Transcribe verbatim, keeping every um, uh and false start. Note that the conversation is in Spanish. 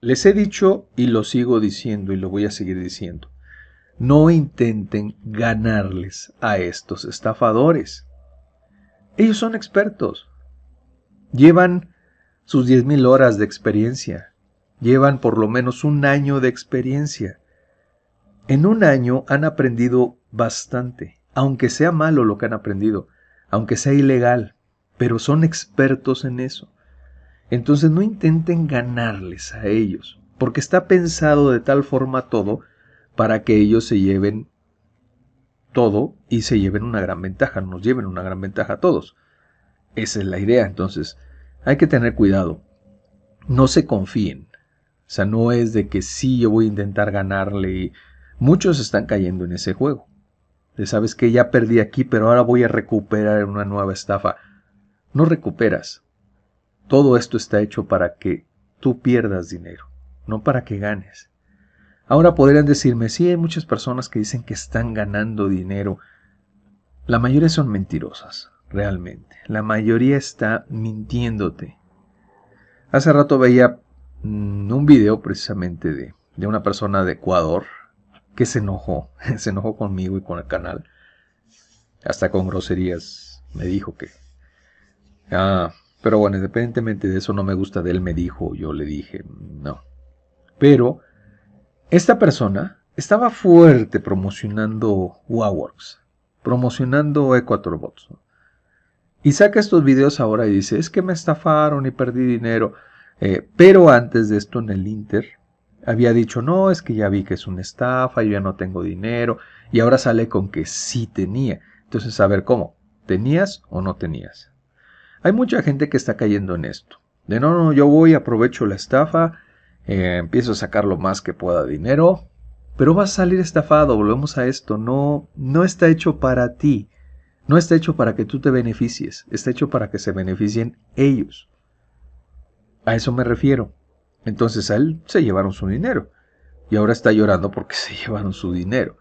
Les he dicho y lo sigo diciendo y lo voy a seguir diciendo. No intenten ganarles a estos estafadores. Ellos son expertos. Llevan sus diez mil horas de experiencia. Llevan por lo menos un año de experiencia. En un año han aprendido bastante, aunque sea malo lo que han aprendido, aunque sea ilegal, pero son expertos en eso. Entonces no intenten ganarles a ellos, porque está pensado de tal forma todo para que ellos se lleven todo y se lleven una gran ventaja, nos lleven una gran ventaja a todos. Esa es la idea, entonces hay que tener cuidado. No se confíen, o sea, no es de que sí yo voy a intentar ganarle y muchos están cayendo en ese juego. De sabes que ya perdí aquí, pero ahora voy a recuperar una nueva estafa. No recuperas. Todo esto está hecho para que tú pierdas dinero, no para que ganes. Ahora podrían decirme, sí, hay muchas personas que dicen que están ganando dinero. La mayoría son mentirosas, realmente. La mayoría está mintiéndote. Hace rato veía mmm, un video precisamente de, de una persona de Ecuador que se enojó, se enojó conmigo y con el canal. Hasta con groserías me dijo que... Ah... Pero bueno, independientemente de eso, no me gusta de él, me dijo, yo le dije, no. Pero esta persona estaba fuerte promocionando UAworks, promocionando Ecuadorbots. Y saca estos videos ahora y dice, es que me estafaron y perdí dinero. Eh, pero antes de esto en el Inter había dicho, no, es que ya vi que es una estafa, yo ya no tengo dinero. Y ahora sale con que sí tenía. Entonces, a ver, ¿cómo? ¿Tenías o no tenías? Hay mucha gente que está cayendo en esto. De no, no, yo voy, aprovecho la estafa, eh, empiezo a sacar lo más que pueda dinero, pero vas a salir estafado, volvemos a esto. No, no está hecho para ti, no está hecho para que tú te beneficies, está hecho para que se beneficien ellos. A eso me refiero. Entonces a él se llevaron su dinero y ahora está llorando porque se llevaron su dinero.